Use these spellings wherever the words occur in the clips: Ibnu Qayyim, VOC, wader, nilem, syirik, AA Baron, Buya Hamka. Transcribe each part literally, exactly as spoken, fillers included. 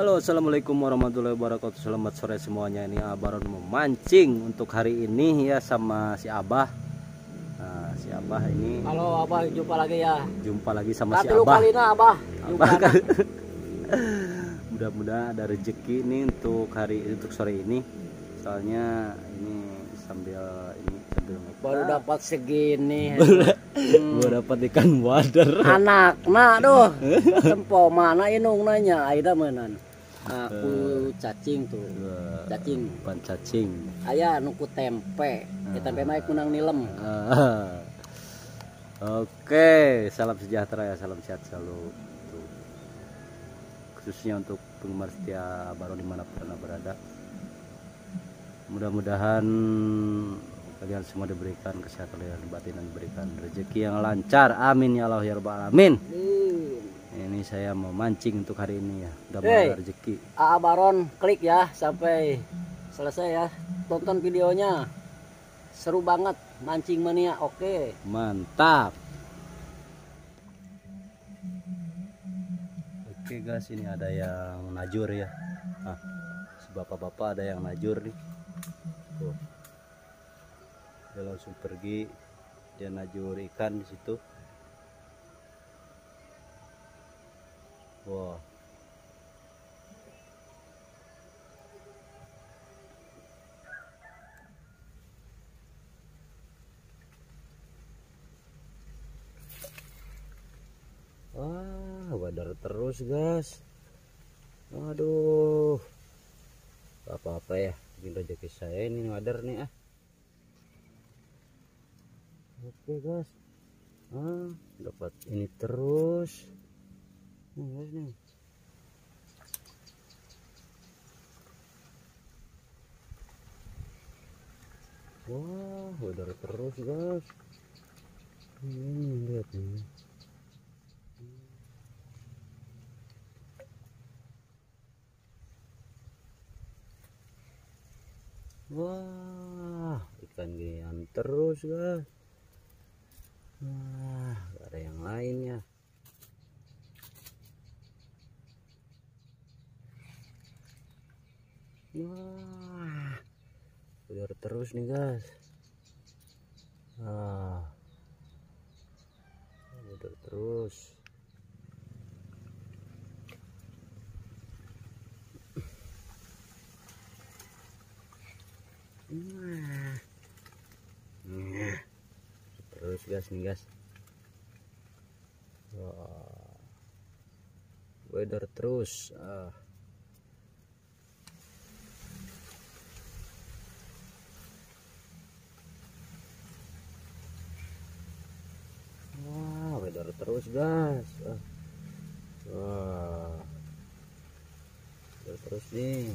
Halo, assalamualaikum warahmatullahi wabarakatuh. Selamat sore semuanya. Ini A A Baron memancing untuk hari ini ya sama si Abah. Nah, si Abah ini. Halo Abah, jumpa lagi ya. Jumpa lagi sama Tapi si Abah. Kalina, Abah. Abah kan. Mudah-mudahan ada rezeki nih untuk hari untuk sore ini. Soalnya ini sambil ini sambil baru dapat segini. Gua dapat ikan wader. Anak, nah doh. Tempo mana inung nanya, aida menan. Aku cacing tuh. Cacing, bukan cacing. Aya nuku tempe. Di tempe mah kunang nilem. Oke, salam sejahtera ya, salam sehat selalu. Tuh. Khususnya untuk penggemar setia baru dimanapun Anda berada. Mudah-mudahan kalian semua diberikan kesehatan dan batin dan diberikan rezeki yang lancar. Amin ya Allah ya Rabbal Alamin. Hmm. Ini saya mau mancing untuk hari ini ya. Udah hey, mulai rezeki. A A Baron klik ya sampai selesai ya. Tonton videonya. Seru banget mancing mania. Oke. Mantap. Oke guys, ini ada yang najur ya. Ah, bapak-bapak ada yang najur nih. Tuh. Dia langsung pergi, dia najur ikan di situ. Wah, wow. Wah, badar terus guys. Aduh, apa-apa ya, bikin rezeki saya ini badar nih ah. Oke guys, ah, dapat ini terus nih guys nih. Wah, udara terus guys. Hmm, lihat nih. Wah, ikan ginian terus guys. Nah, gak ada yang lain ya. Wah, udah terus nih guys. Nah, udah terus. Nah. Nah. Terus guys nih guys. Wah. Weather terus. Ah. Wah, weather terus guys. Ah. Wah. Weather terus nih.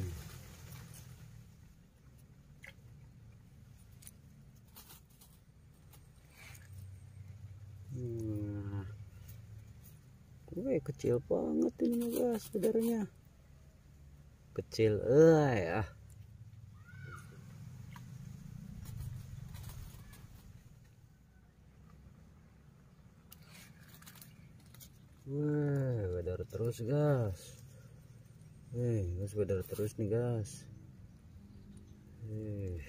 Wih, kecil banget ini guys, sebenarnya kecil, eh ya. Wih, badar terus guys. Wih, guys badar terus nih guys. Wih.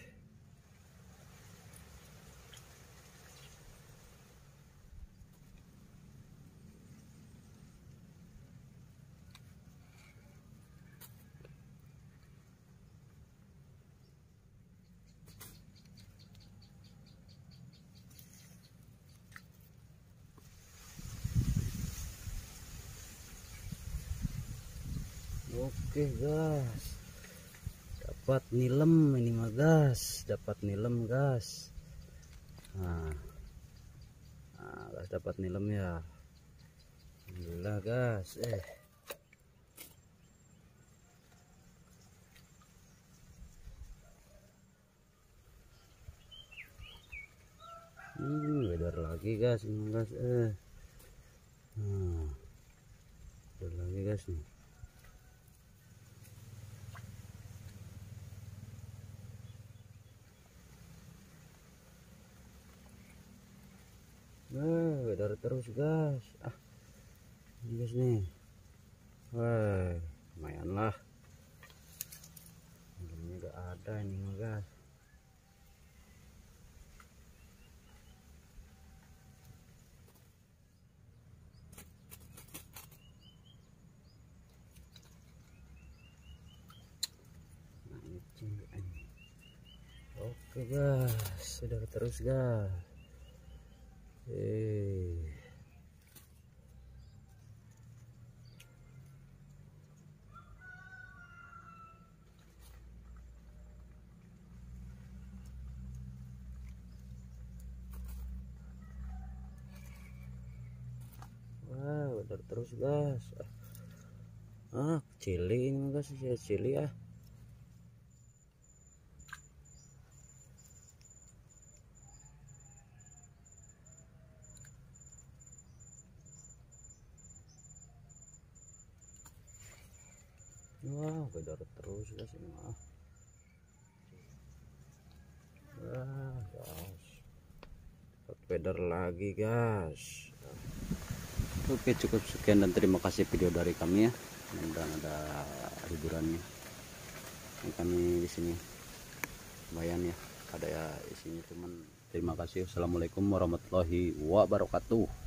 Oke guys, dapat nilem ini mah guys, dapat nilem guys. Nah, nah guys dapat nilem ya, alhamdulillah guys. Eh, hmm, beda lagi guys, ini guys. Eh, nah, beda lagi guys nih. Wah, badar terus guys. Ah, ini guys nih. Wah, lumayan lah. ada ini guys. Nah ini cinggaan. Oke guys, sudah terus guys. Eh. Terus gas ah cili ini guys, cili ah wow gedor terus guys ini mah ah guys pedor lagi guys. Oke, cukup sekian dan terima kasih video dari kami ya. Mudah-mudahan ada hiburannya. Ini kami di sini lumayan ya, ada ya isinya teman. Terima kasih. Assalamualaikum warahmatullahi wabarakatuh.